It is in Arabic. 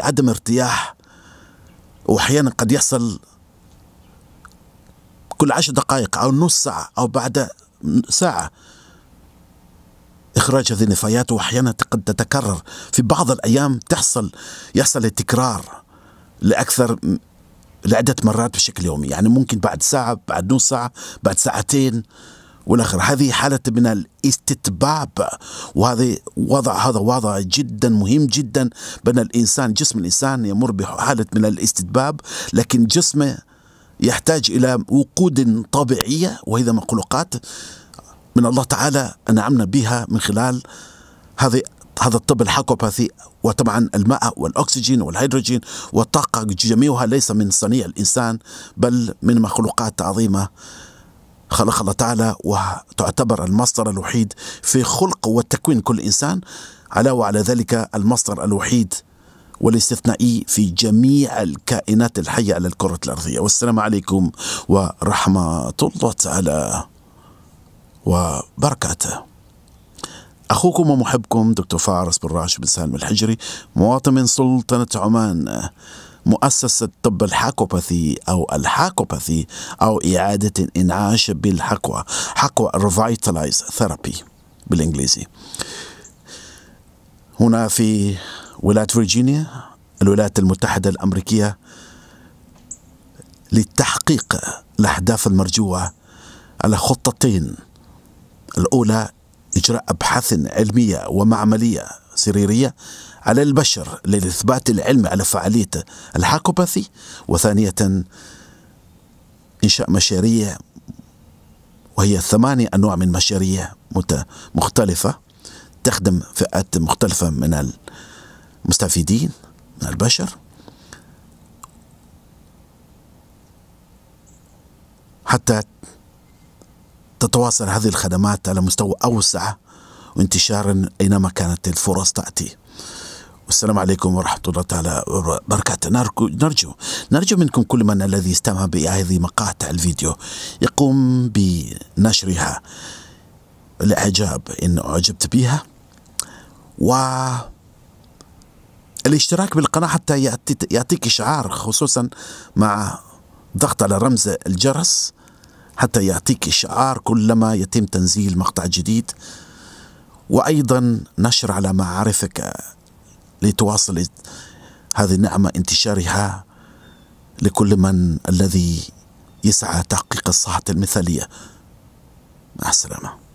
عدم ارتياح، واحيانا قد يحصل كل 10 دقائق او نص ساعه او بعد ساعه اخراج هذه النفايات، واحيانا قد تتكرر في بعض الايام، يحصل التكرار لعده مرات بشكل يومي، يعني ممكن بعد ساعه، بعد نص ساعه، بعد ساعتين والاخر. هذه حاله من الاستتباب، وهذا وضع جدا مهم جدا بين الانسان. جسم الانسان يمر بحاله من الاستتباب، لكن جسمه يحتاج الى وقود طبيعيه، وهذا مخلوقات من الله تعالى انعمنا بها من خلال هذا الطب الهاكواباثي. وطبعا الماء والاكسجين والهيدروجين والطاقه جميعها ليس من صنيع الانسان، بل من مخلوقات عظيمه خلق الله تعالى، وتعتبر المصدر الوحيد في خلق وتكوين كل انسان. علاوه على ذلك المصدر الوحيد والاستثنائي في جميع الكائنات الحيه على الكره الارضيه. والسلام عليكم ورحمه الله تعالى وبركاته. اخوكم ومحبكم دكتور فارس بن راشد بن سالم الحجري، مواطن من سلطنه عمان، مؤسسة الطب الهاكواباثي أو الهاكواباثي أو إعادة الإنعاش بالهاكوا، هاكوا ريفايتلايز ثيرابي بالإنجليزي، هنا في ولاية فيرجينيا الولايات المتحدة الأمريكية، لتحقيق الأهداف المرجوة على خطتين. الأولى إجراء أبحاث علمية ومعملية سريرية على البشر للإثبات العلمي على فعالية الهاكواباثي، وثانية إنشاء مشاريع، وهي 8 أنواع من مشاريع مختلفة تخدم فئات مختلفة من المستفيدين من البشر، حتى تتواصل هذه الخدمات على مستوى أوسع وانتشارا أينما كانت الفرص تأتي. والسلام عليكم ورحمة الله تعالى وبركاته. نرجو منكم كل من الذي استمع بهذه مقاطع الفيديو يقوم بنشرها لإعجاب إن أعجبت بها، والاشتراك بالقناة حتى يعطيك إشعار، خصوصا مع ضغط على رمز الجرس حتى يعطيك إشعار كلما يتم تنزيل مقطع جديد، وأيضا نشر على معارفك لتواصل هذه النعمة انتشارها لكل من الذي يسعى تحقيق الصحة المثالية. مع السلامة.